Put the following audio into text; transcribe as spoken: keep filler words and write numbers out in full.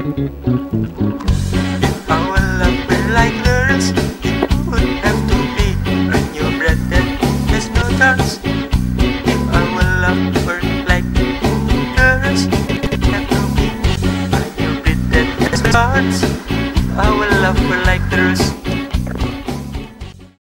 I will love her like there's